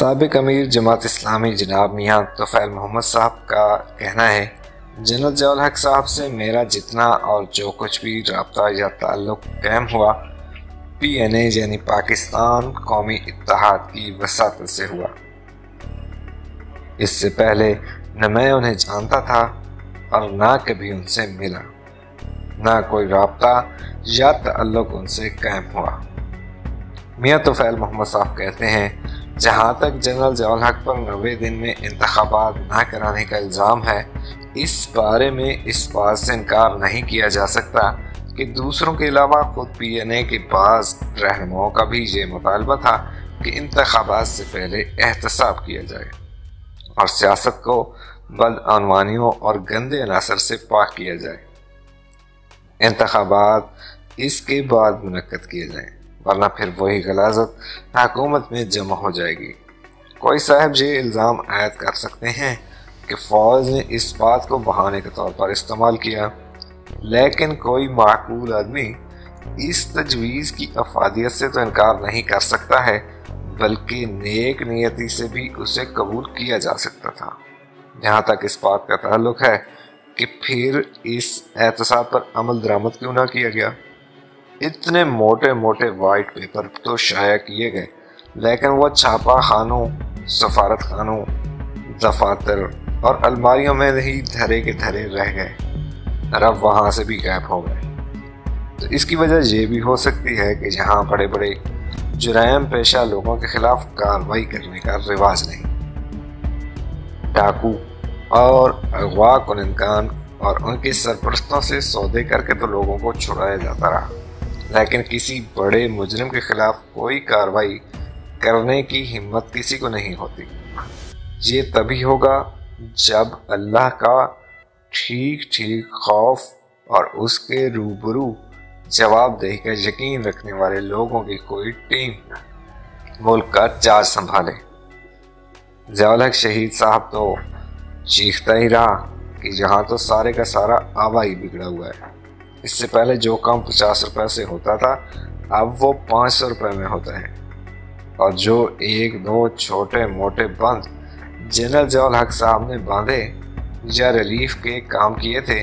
साबिक अमीर जमात-ए-इस्लामी जनाब मियां तुफैल मोहम्मद साहब का कहना है, जनरल ज़िया-उल-हक़ साहब से मेरा जितना और जो कुछ भी रब्ता या ताल्लुक़ कायम हुआ PNA यानी पाकिस्तान कौमी इत्तेहाद की वसात से हुआ। इससे पहले न मैं उन्हें जानता था और ना कभी उनसे मिला, ना कोई रब्ता या ताल्लुक़ उनसे कायम हुआ। मियां तुफैल मोहम्मद साहब कहते हैं, जहाँ तक जनरल ज़िया-उल-हक़ पर 90 दिन में इंतखाबात ना कराने का इल्ज़ाम है, इस बारे में इस बात से इनकार नहीं किया जा सकता कि दूसरों के अलावा खुद PNA के बाज़ रहनुमाओं का भी ये मुतालबा था कि इंतखाबात से पहले एहतसाब किया जाए और सियासत को बदअनवानियों और गंदे अनासर से पाक किया जाए। इंतखाबात इसके बाद मुनक्कद किए जाएँ, वरना फिर वही गलाजत हुकूमत में जमा हो जाएगी। कोई साहब ये इल्ज़ाम आयद कर सकते हैं कि फौज ने इस बात को बहाने के तौर पर इस्तेमाल किया, लेकिन कोई माकूल आदमी इस तजवीज़ की अफादियत से तो इनकार नहीं कर सकता है, बल्कि नेक नियति से भी उसे कबूल किया जा सकता था। जहाँ तक इस बात का ताल्लुक़ है कि फिर इस एहतसाब पर अमल दरामद क्यों ना किया गया। इतने मोटे मोटे वाइट पेपर तो शाया किए गए, लेकिन वह छापा खानों, सफारत खानों, दफातर और अलमारियों में ही धरे के धरे रह गए, रब वहाँ से भी गायब हो गए। तो इसकी वजह यह भी हो सकती है कि यहाँ बड़े बड़े जुराम पेशा लोगों के खिलाफ कार्रवाई करने का रिवाज नहीं, डाकू और अगवा कुनिंदान और उनके सरपरस्तों से सौदे करके तो लोगों को छुड़ाया जाता रहा, लेकिन किसी बड़े मुजरिम के खिलाफ कोई कार्रवाई करने की हिम्मत किसी को नहीं होती। ये तभी होगा जब अल्लाह का ठीक ठीक खौफ और उसके रूबरू जवाबदेही का यकीन रखने वाले लोगों की कोई टीम मुल्क का चार्ज संभाले। ज़िया-उल-हक़ शहीद साहब तो चीखता ही रहा कि यहाँ तो सारे का सारा आवा ही बिगड़ा हुआ है। इससे पहले जो काम 50 रुपये से होता था, अब वो 500 रुपये में होता है, और जो 1-2 छोटे मोटे बंद जनरल ज़िया-उल-हक़ साहब ने बांधे या रिलीफ के काम किए थे,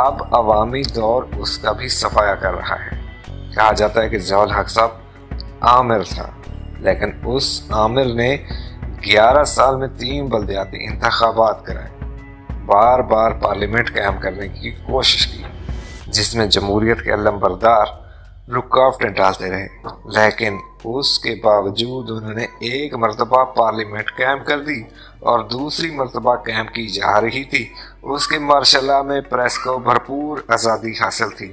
अब अवामी दौर उसका भी सफाया कर रहा है। कहा जाता है कि ज़िया-उल-हक़ साहब आमिर था, लेकिन उस आमिर ने 11 साल में 3 बलदियाती इंतखाबात कराए, बार बार पार्लियामेंट कायम करने की कोशिश की, जिसमें जमहूरियत के अलमबरदार रुकावटें डालते रहे, लेकिन उसके बावजूद उन्होंने 1 मरतबा पार्लियामेंट कायम कर दी और दूसरी मरतबा कायम की जा रही थी। उसके मार्शला में प्रेस को भरपूर आज़ादी हासिल थी।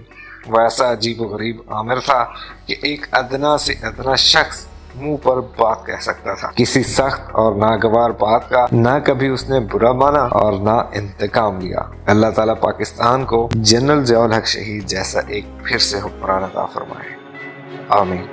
वैसा अजीब व गरीब आमिर था कि एक अदना से अदना शख्स मुंह पर बात कह सकता था। किसी सख्त और नागवार बात का ना कभी उसने बुरा माना और ना इंतकाम लिया। अल्लाह ताला पाकिस्तान को जनरल ज़िया-उल-हक़ शहीद जैसा एक फिर से हुक्मरान अता फरमाए। आमीन।